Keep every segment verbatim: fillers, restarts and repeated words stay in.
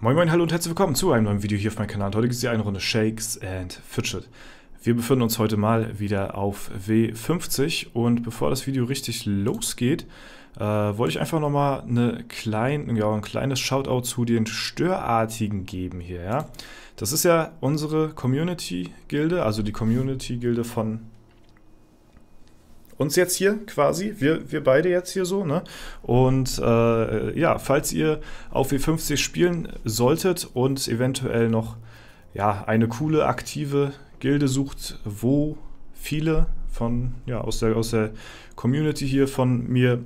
Moin moin, hallo und herzlich willkommen zu einem neuen Video hier auf meinem Kanal. Heute gibt es hier eine Runde Shakes and Fidget. Wir befinden uns heute mal wieder auf W fünfzig und bevor das Video richtig losgeht, äh, wollte ich einfach nochmal eine klein, ja, ein kleines Shoutout zu den Störartigen geben hier. Ja? Das ist ja unsere Community-Gilde, also die Community-Gilde von uns jetzt hier quasi, wir, wir beide jetzt hier so, ne? Und äh, ja, falls ihr auf W fünfzig spielen solltet und eventuell noch ja, eine coole, aktive Gilde sucht, wo viele von, ja, aus der, aus der Community hier von mir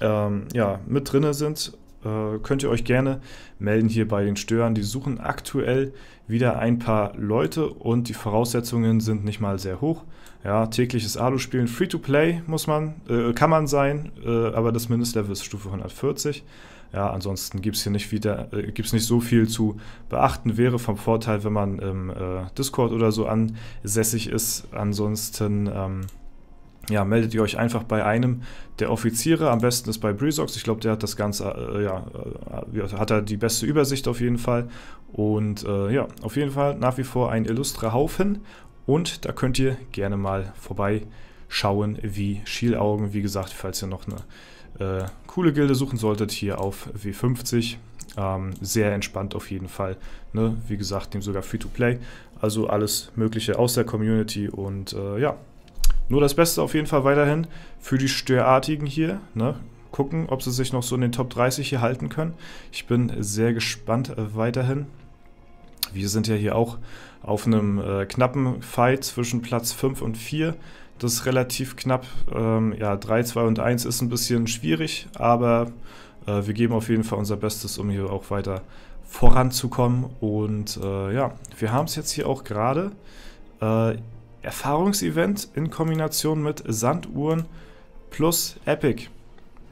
ähm, ja, mit drin sind, äh, könnt ihr euch gerne melden hier bei den Störern. Die suchen aktuell wieder ein paar Leute und die Voraussetzungen sind nicht mal sehr hoch. Ja, tägliches Alu-Spielen, Free-to-Play muss man, äh, kann man sein, äh, aber das Mindestlevel ist Stufe hundertvierzig. Ja, ansonsten gibt es hier nicht wieder, äh, gibt's nicht so viel zu beachten. Wäre vom Vorteil, wenn man im äh, Discord oder so ansässig ist. Ansonsten ähm, ja, meldet ihr euch einfach bei einem der Offiziere. Am besten ist bei Breezox. Ich glaube, der hat das Ganze, äh, ja, äh, hat er die beste Übersicht auf jeden Fall. Und äh, ja, auf jeden Fall nach wie vor ein illustrer Haufen. Und da könnt ihr gerne mal vorbeischauen, wie Schielaugen. Wie gesagt, falls ihr noch eine Äh, coole Gilde suchen solltet, hier auf W fünfzig. Ähm, sehr entspannt auf jeden Fall. Ne? Wie gesagt, dem sogar Free-to-Play. Also alles Mögliche aus der Community und äh, ja, nur das Beste auf jeden Fall weiterhin für die Störartigen hier. Ne? Gucken, ob sie sich noch so in den Top dreißig hier halten können. Ich bin sehr gespannt äh, weiterhin. Wir sind ja hier auch auf einem äh, knappen Fight zwischen Platz fünf und vier. Das ist relativ knapp. Ähm, ja, drei, zwei und eins ist ein bisschen schwierig, aber äh, wir geben auf jeden Fall unser Bestes, um hier auch weiter voranzukommen. Und äh, ja, wir haben es jetzt hier auch gerade. Äh, Erfahrungsevent in Kombination mit Sanduhren plus Epic.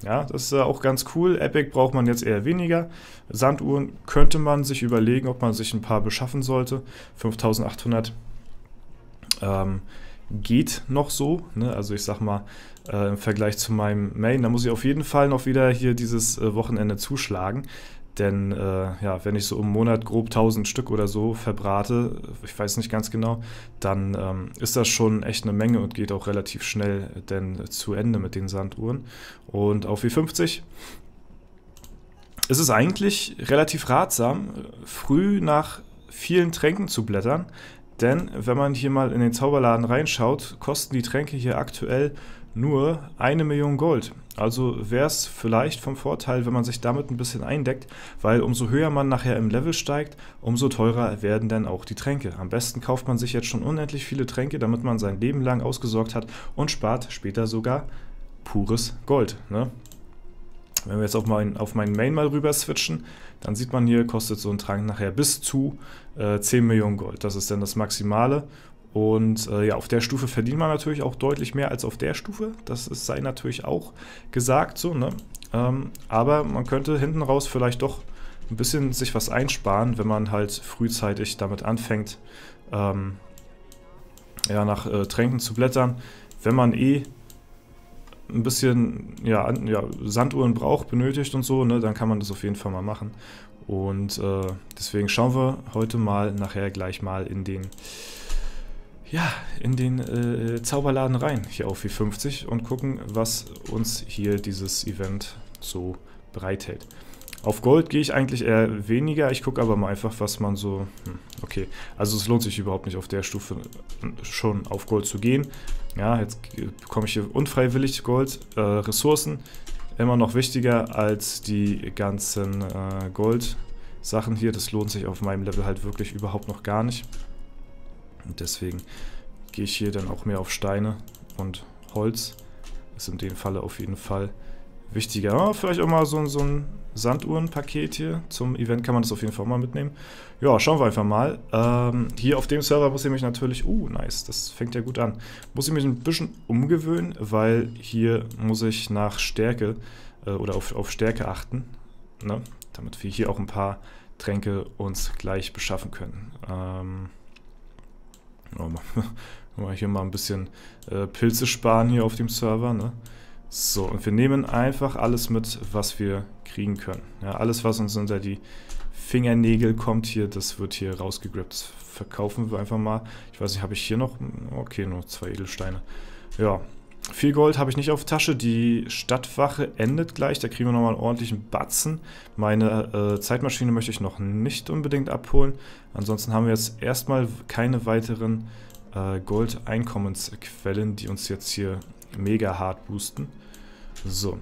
Ja, das ist auch ganz cool. Epic braucht man jetzt eher weniger. Sanduhren könnte man sich überlegen, ob man sich ein paar beschaffen sollte. fünftausendachthundert ähm, geht noch so. Ne? Also ich sag mal, äh, im Vergleich zu meinem Main, da muss ich auf jeden Fall noch wieder hier dieses äh, Wochenende zuschlagen. Denn äh, ja, wenn ich so im Monat grob tausend Stück oder so verbrate, ich weiß nicht ganz genau, dann ähm, ist das schon echt eine Menge und geht auch relativ schnell denn zu Ende mit den Sanduhren. Und auf W fünfzig ist es eigentlich relativ ratsam, früh nach vielen Tränken zu blättern. Denn wenn man hier mal in den Zauberladen reinschaut, kosten die Tränke hier aktuell nur eine Million Gold. Also wäre es vielleicht vom Vorteil, wenn man sich damit ein bisschen eindeckt, weil umso höher man nachher im Level steigt, umso teurer werden dann auch die Tränke. Am besten kauft man sich jetzt schon unendlich viele Tränke, damit man sein Leben lang ausgesorgt hat und spart später sogar pures Gold. Ne? Wenn wir jetzt auf meinen auf meinen Main mal rüber switchen, dann sieht man hier, kostet so ein Trank nachher bis zu äh, zehn Millionen Gold. Das ist dann das Maximale. Und äh, ja, auf der Stufe verdient man natürlich auch deutlich mehr als auf der Stufe. Das ist, sei natürlich auch gesagt so, ne? Ähm, aber man könnte hinten raus vielleicht doch ein bisschen sich was einsparen, wenn man halt frühzeitig damit anfängt, ähm, ja, nach äh, Tränken zu blättern. Wenn man eh ein bisschen ja, ja, Sanduhren braucht, benötigt und so, ne, dann kann man das auf jeden Fall mal machen. Und äh, deswegen schauen wir heute mal nachher gleich mal in den, ja, in den äh, Zauberladen rein, hier auf W fünfzig und gucken, was uns hier dieses Event so bereithält. Auf Gold gehe ich eigentlich eher weniger, ich gucke aber mal einfach, was man so... Hm, okay, also es lohnt sich überhaupt nicht auf der Stufe schon auf Gold zu gehen. Ja, jetzt bekomme ich hier unfreiwillig Gold, äh, Ressourcen, immer noch wichtiger als die ganzen äh, Gold-Sachen hier. Das lohnt sich auf meinem Level halt wirklich überhaupt noch gar nicht. Und deswegen gehe ich hier dann auch mehr auf Steine und Holz. Ist in dem Falle auf jeden Fall wichtiger. Ja, vielleicht auch mal so, so ein Sanduhrenpaket hier. Zum Event kann man das auf jeden Fall mal mitnehmen. Ja, schauen wir einfach mal. Ähm, hier auf dem Server muss ich mich natürlich... Uh, nice, das fängt ja gut an. Muss ich mich ein bisschen umgewöhnen, weil hier muss ich nach Stärke äh, oder auf, auf Stärke achten. Ne? Damit wir hier auch ein paar Tränke uns gleich beschaffen können. Ähm... Mal hier mal ein bisschen äh, Pilze sparen hier auf dem Server, ne? So, und wir nehmen einfach alles mit, was wir kriegen können. Ja, alles, was uns unter die Fingernägel kommt hier, das wird hier rausgegrabt. Das verkaufen wir einfach mal. Ich weiß nicht, habe ich hier noch? Okay, nur zwei Edelsteine. Ja, viel Gold habe ich nicht auf Tasche. Die Stadtwache endet gleich. Da kriegen wir nochmal einen ordentlichen Batzen. Meine äh, Zeitmaschine möchte ich noch nicht unbedingt abholen. Ansonsten haben wir jetzt erstmal keine weiteren äh, Gold-Einkommensquellen, die uns jetzt hier mega hart boosten. So.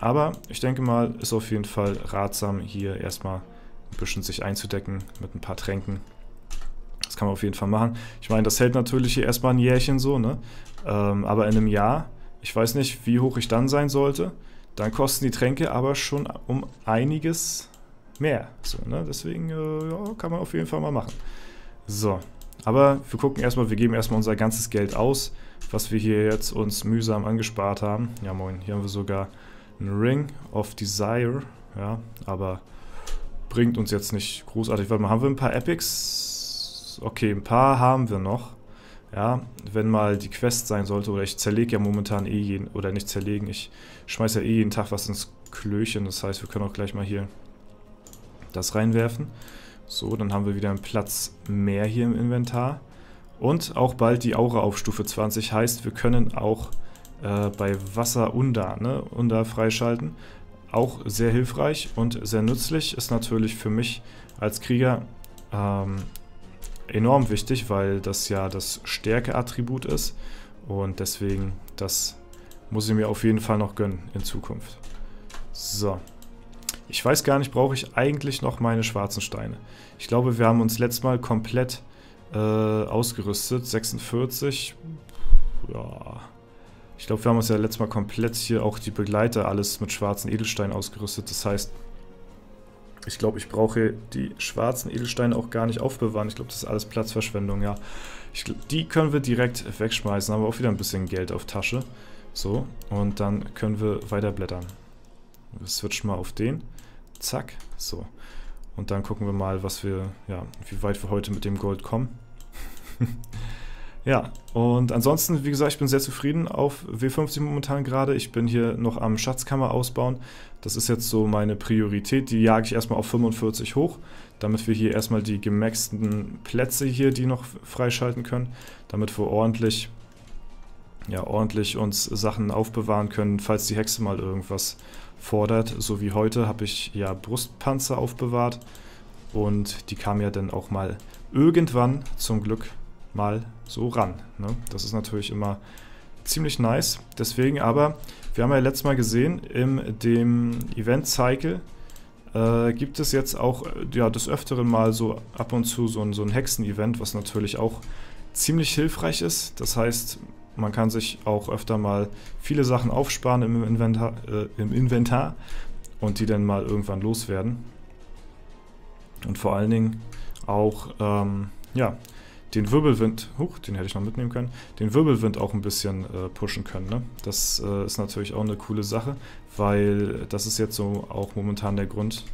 Aber ich denke mal, ist auf jeden Fall ratsam, hier erstmal ein bisschen sich einzudecken mit ein paar Tränken. Das kann man auf jeden Fall machen. Ich meine, das hält natürlich hier erstmal ein Jährchen so, ne? Ähm, aber in einem Jahr, ich weiß nicht, wie hoch ich dann sein sollte. Dann kosten die Tränke aber schon um einiges mehr. So, ne? Deswegen äh, ja, kann man auf jeden Fall mal machen. So. Aber wir gucken erstmal, wir geben erstmal unser ganzes Geld aus, was wir hier jetzt uns mühsam angespart haben. Ja moin, hier haben wir sogar einen Ring of Desire, ja, aber bringt uns jetzt nicht großartig. Warte mal, haben wir ein paar Epics? Okay, ein paar haben wir noch, ja, wenn mal die Quest sein sollte, oder ich zerlege ja momentan eh jeden, oder nicht zerlegen, ich schmeiße ja eh jeden Tag was ins Klöchen, das heißt, wir können auch gleich mal hier das reinwerfen. So, dann haben wir wieder einen Platz mehr hier im Inventar. Und auch bald die Aura auf Stufe zwanzig. Heißt, wir können auch äh, bei Wasser Unda, ne? Unda freischalten. Auch sehr hilfreich und sehr nützlich. Ist natürlich für mich als Krieger ähm, enorm wichtig, weil das ja das Stärke-Attribut ist. Und deswegen, das muss ich mir auf jeden Fall noch gönnen in Zukunft. So. Ich weiß gar nicht, brauche ich eigentlich noch meine schwarzen Steine. Ich glaube, wir haben uns letztes Mal komplett äh, ausgerüstet. sechsundvierzig. Ja. Ich glaube, wir haben uns ja letztes Mal komplett hier auch die Begleiter alles mit schwarzen Edelsteinen ausgerüstet. Das heißt, ich glaube, ich brauche die schwarzen Edelsteine auch gar nicht aufbewahren. Ich glaube, das ist alles Platzverschwendung, ja. Ich, die können wir direkt wegschmeißen. Haben wir auch wieder ein bisschen Geld auf Tasche. So, und dann können wir weiter blättern. Wir switchen mal auf den. Zack. So. Und dann gucken wir mal, was wir, ja, wie weit wir heute mit dem Gold kommen. Ja, und ansonsten, wie gesagt, ich bin sehr zufrieden auf W fünfzig momentan gerade. Ich bin hier noch am Schatzkammer ausbauen. Das ist jetzt so meine Priorität. Die jage ich erstmal auf fünfundvierzig hoch, damit wir hier erstmal die gemaxten Plätze hier, die noch freischalten können, damit wir ordentlich, ja, ordentlich uns Sachen aufbewahren können, falls die Hexe mal irgendwas fordert. So wie heute habe ich ja Brustpanzer aufbewahrt und die kam ja dann auch mal irgendwann zum Glück mal so ran, ne? Das ist natürlich immer ziemlich nice. Deswegen aber, wir haben ja letztes Mal gesehen, in dem Event-Cycle äh, gibt es jetzt auch ja, des Öfteren mal so ab und zu so ein, so ein Hexen-Event, was natürlich auch ziemlich hilfreich ist. Das heißt, man kann sich auch öfter mal viele Sachen aufsparen im Inventar, äh, im Inventar und die dann mal irgendwann loswerden. Und vor allen Dingen auch ähm, ja, den Wirbelwind, huch, den hätte ich noch mitnehmen können, den Wirbelwind auch ein bisschen äh, pushen können, ne? Das äh, ist natürlich auch eine coole Sache, weil das ist jetzt so auch momentan der Grund,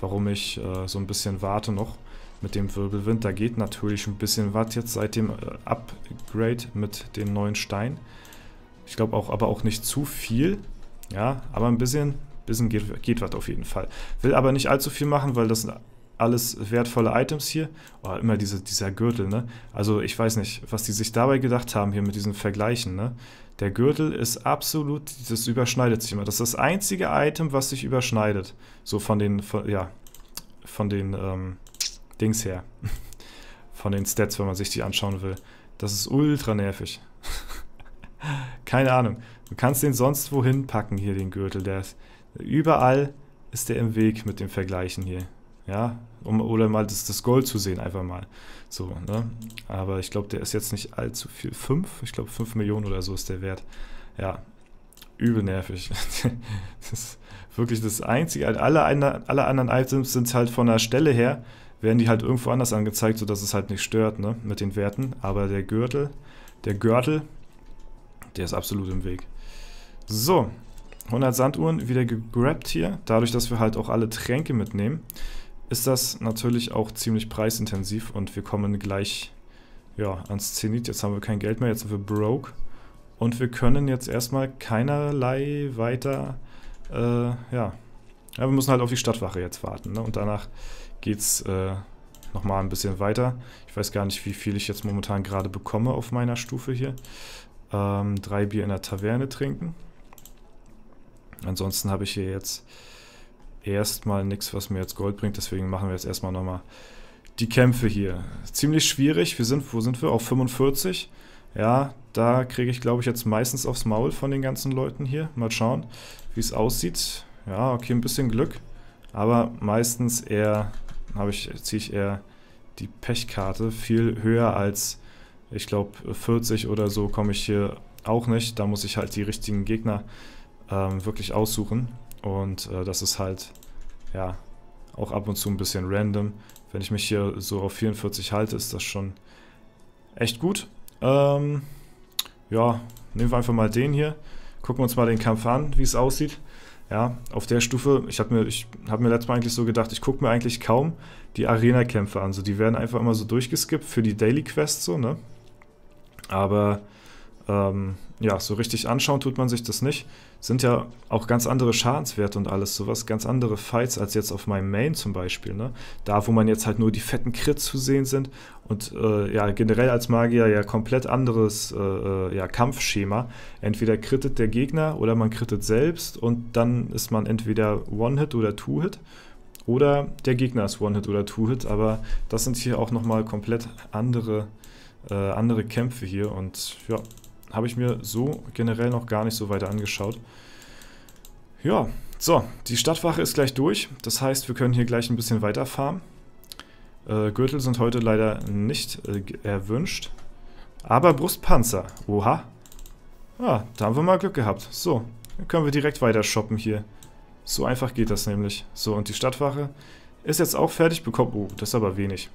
warum ich äh, so ein bisschen warte noch mit dem Wirbelwind. Da geht natürlich ein bisschen was jetzt seit dem Upgrade mit den neuen Steinen. Ich glaube auch, aber auch nicht zu viel. Ja, aber ein bisschen, bisschen geht, geht was auf jeden Fall. Will aber nicht allzu viel machen, weil das sind alles wertvolle Items hier. Oh, immer diese, dieser Gürtel, ne? Also ich weiß nicht, was die sich dabei gedacht haben hier mit diesen Vergleichen, ne? Der Gürtel ist absolut, das überschneidet sich immer. Das ist das einzige Item, was sich überschneidet. So von den, von, ja, von den, ähm, Dings her. Von den Stats, wenn man sich die anschauen will. Das ist ultra nervig. Keine Ahnung. Du kannst den sonst wohin packen hier, den Gürtel. Der ist, überall ist der im Weg mit dem Vergleichen hier. Ja, um, oder mal das, das Gold zu sehen, einfach mal. So, ne? Aber ich glaube, der ist jetzt nicht allzu viel. fünf? Ich glaube, fünf Millionen oder so ist der Wert. Ja, übel nervig. Das ist wirklich das Einzige. Alle, alle anderen Items sind halt von der Stelle her, werden die halt irgendwo anders angezeigt, sodass es halt nicht stört, ne, mit den Werten. Aber der Gürtel, der Gürtel, der ist absolut im Weg. So, hundert Sanduhren wieder gegrabt hier. Dadurch, dass wir halt auch alle Tränke mitnehmen, ist das natürlich auch ziemlich preisintensiv und wir kommen gleich ja, ans Zenit. Jetzt haben wir kein Geld mehr, jetzt sind wir broke. Und wir können jetzt erstmal keinerlei weiter, äh, ja. ja. Wir müssen halt auf die Stadtwache jetzt warten, ne? Und danach geht's äh, nochmal ein bisschen weiter. Ich weiß gar nicht, wie viel ich jetzt momentan gerade bekomme auf meiner Stufe hier. Ähm, drei Bier in der Taverne trinken. Ansonsten habe ich hier jetzt erstmal nichts, was mir jetzt Gold bringt. Deswegen machen wir jetzt erstmal nochmal die Kämpfe hier. Ziemlich schwierig. Wir sind, wo sind wir? Auf fünfundvierzig. Ja, da kriege ich, glaube ich, jetzt meistens aufs Maul von den ganzen Leuten hier. Mal schauen, wie es aussieht. Ja, okay, ein bisschen Glück. Aber meistens eher habe ich, ziehe ich eher die Pechkarte. Viel höher als, ich glaube, vierzig oder so komme ich hier auch nicht. Da muss ich halt die richtigen Gegner ähm, wirklich aussuchen. Und äh, das ist halt, ja, auch ab und zu ein bisschen random. Wenn ich mich hier so auf vierundvierzig halte, ist das schon echt gut. Ähm, ja, nehmen wir einfach mal den hier. Gucken wir uns mal den Kampf an, wie es aussieht. Ja, auf der Stufe, ich habe mir, ich hab mir letztes Mal eigentlich so gedacht, ich gucke mir eigentlich kaum die Arena-Kämpfe an. So, die werden einfach immer so durchgeskippt für die Daily-Quests, so, ne? Aber, ähm, ja, so richtig anschauen tut man sich das nicht. Sind ja auch ganz andere Schadenswerte und alles sowas, ganz andere Fights als jetzt auf meinem Main zum Beispiel, ne? Da, wo man jetzt halt nur die fetten Crits zu sehen sind und, äh, ja, generell als Magier ja komplett anderes, äh, ja, Kampfschema. Entweder crittet der Gegner oder man crittet selbst und dann ist man entweder One-Hit oder Two-Hit oder der Gegner ist One-Hit oder Two-Hit, aber das sind hier auch nochmal komplett andere, äh, andere Kämpfe hier und, ja, habe ich mir so generell noch gar nicht so weiter angeschaut. Ja, so, die Stadtwache ist gleich durch. Das heißt, wir können hier gleich ein bisschen weiter farmen. Äh, Gürtel sind heute leider nicht äh, erwünscht. Aber Brustpanzer, oha. Ja, da haben wir mal Glück gehabt. So, dann können wir direkt weiter shoppen hier. So einfach geht das nämlich. So, und die Stadtwache ist jetzt auch fertig bekommen. Oh, das ist aber wenig.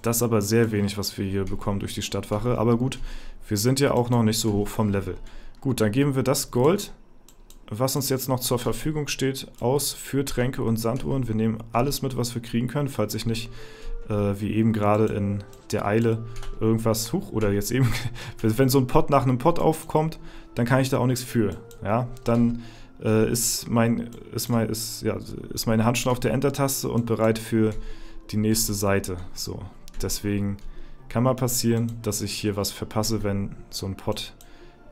Das ist aber sehr wenig, was wir hier bekommen durch die Stadtwache. Aber gut, wir sind ja auch noch nicht so hoch vom Level. Gut, dann geben wir das Gold, was uns jetzt noch zur Verfügung steht, aus für Tränke und Sanduhren. Wir nehmen alles mit, was wir kriegen können, falls ich nicht, äh, wie eben gerade in der Eile, irgendwas... Huch, oder jetzt eben, wenn so ein Pot nach einem Pot aufkommt, dann kann ich da auch nichts für. Ja, dann äh, ist, mein, ist, mein, ist, ja, ist meine Hand schon auf der Enter-Taste und bereit für die nächste Seite. So. Deswegen kann mal passieren, dass ich hier was verpasse, wenn so ein Pot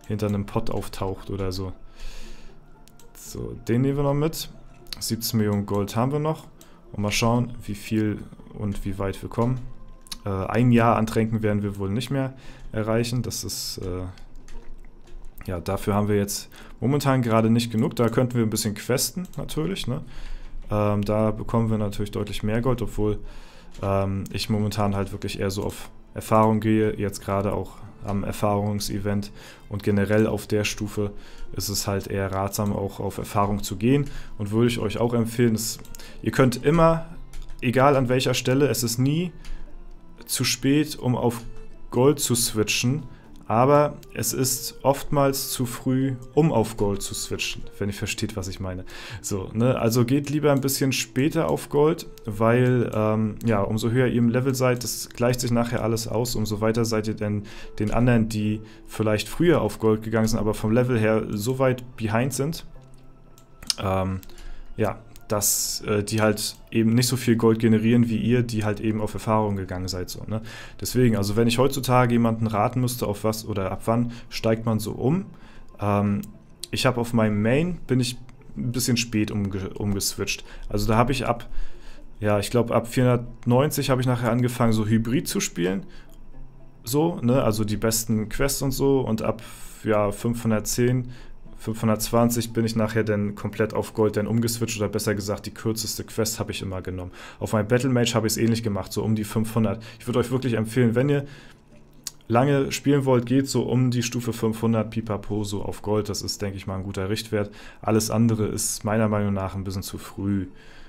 hinter einem Pot auftaucht oder so. So, den nehmen wir noch mit. siebzehn Millionen Gold haben wir noch. Und mal schauen, wie viel und wie weit wir kommen. Äh, ein Jahr an Tränken werden wir wohl nicht mehr erreichen. Das ist, äh, ja, dafür haben wir jetzt momentan gerade nicht genug. Da könnten wir ein bisschen questen, natürlich, ne? Ähm, da bekommen wir natürlich deutlich mehr Gold, obwohl ich momentan halt wirklich eher so auf Erfahrung gehe, jetzt gerade auch am Erfahrungsevent und generell auf der Stufe ist es halt eher ratsam, auch auf Erfahrung zu gehen und würde ich euch auch empfehlen, dass ihr könnt immer, egal an welcher Stelle, es ist nie zu spät, um auf Gold zu switchen, aber es ist oftmals zu früh, um auf Gold zu switchen, wenn ihr versteht, was ich meine. So, ne? Also geht lieber ein bisschen später auf Gold, weil ähm, ja, umso höher ihr im Level seid, das gleicht sich nachher alles aus, umso weiter seid ihr denn den anderen, die vielleicht früher auf Gold gegangen sind, aber vom Level her so weit behind sind, ähm, ja, dass äh, die halt eben nicht so viel Gold generieren wie ihr, die halt eben auf Erfahrung gegangen seid. So, ne? Deswegen, also wenn ich heutzutage jemanden raten müsste, auf was oder ab wann steigt man so um. Ähm, ich habe auf meinem Main, bin ich ein bisschen spät umge umgeswitcht. Also da habe ich ab, ja, ich glaube ab vierhundertneunzig habe ich nachher angefangen, so Hybrid zu spielen. So, ne? Also die besten Quests und so. Und ab, ja, fünfhundertzehn, fünfhundertzwanzig bin ich nachher dann komplett auf Gold dann umgeswitcht oder besser gesagt, die kürzeste Quest habe ich immer genommen. Auf meinem Battle Mage habe ich es ähnlich gemacht, so um die fünfhundert. Ich würde euch wirklich empfehlen, wenn ihr lange spielen wollt, geht so um die Stufe fünfhundert pipapo so auf Gold. Das ist, denke ich mal, ein guter Richtwert. Alles andere ist meiner Meinung nach ein bisschen zu früh.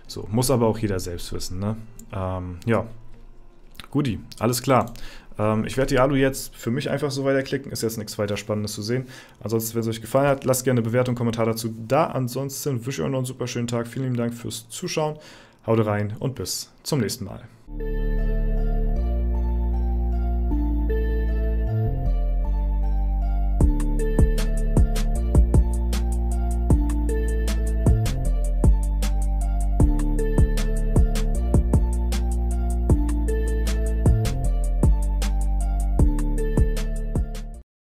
So, muss aber auch jeder selbst wissen, ne? Ähm, ja, guti, alles klar. Ich werde die Alu jetzt für mich einfach so weiterklicken, ist jetzt nichts weiter Spannendes zu sehen. Ansonsten, wenn es euch gefallen hat, lasst gerne Bewertung, Kommentar dazu da. Ansonsten wünsche ich euch noch einen super schönen Tag. Vielen lieben Dank fürs Zuschauen. Haut rein und bis zum nächsten Mal.